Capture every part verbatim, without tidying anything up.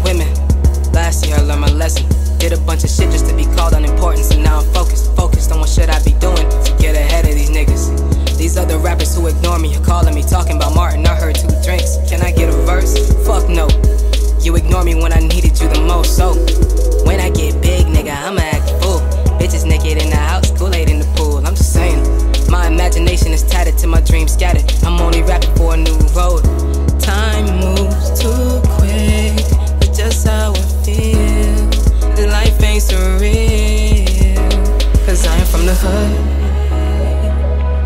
on women. Last year I learned my lesson. Did a bunch of shit just to be called unimportant, so now I'm focused. Focused on what should I be doing to get ahead of these niggas. These other rappers who ignore me are calling me, talking about Martin, I heard two drinks. Can I get a verse? Fuck no. You ignore me when I needed you the most, so when I get big, nigga, I'ma act a fool. Bitches naked in the house, Kool-Aid in the pool. I'm just saying, my imagination is tatted to my dreams scattered. I'm only rapping for a new road. Time moves too quick, but just how it feels. Life ain't surreal, cause I am from the hood.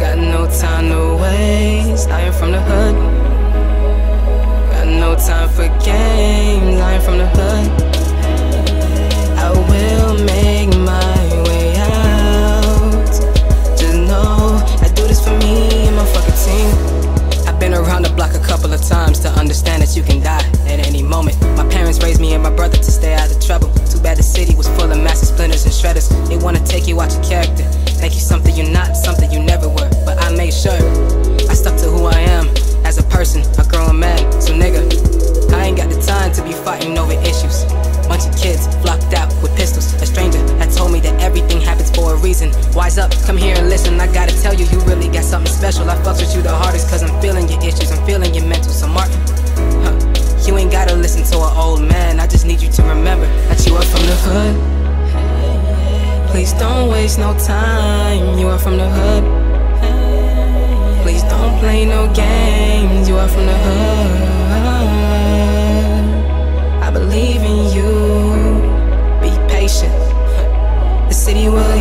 Got no time to waste. I am from the hood. Got no time for games. I am from the hood. I will make my way out. Just know I do this for me and my fucking team. I've been around the block a couple of times to understand that you can die at any moment. My parents raised me and my brother to stay out of trouble. Too bad the city was full of massive splinters and shredders. They wanna take you out your character, make you something you're not, something you never were. But I made sure I stuck to who I am as a person, a grown man. So nigga, I ain't got the time to be fighting over issues. Bunch of kids flocked out with pistols. A stranger had told me that everything happens for a reason. Wise up, come here and listen. I gotta tell you, you really got something special. I fucks with you the hardest, cause I'm feeling your issues. I'm feeling your mental. So Martin, huh, you ain't gotta listen to an old man. I just need you to remember that you are from the hood. Please don't waste no time. You are from the hood. Please don't play no games. You are from the hood. I believe in you. Be patient. The city will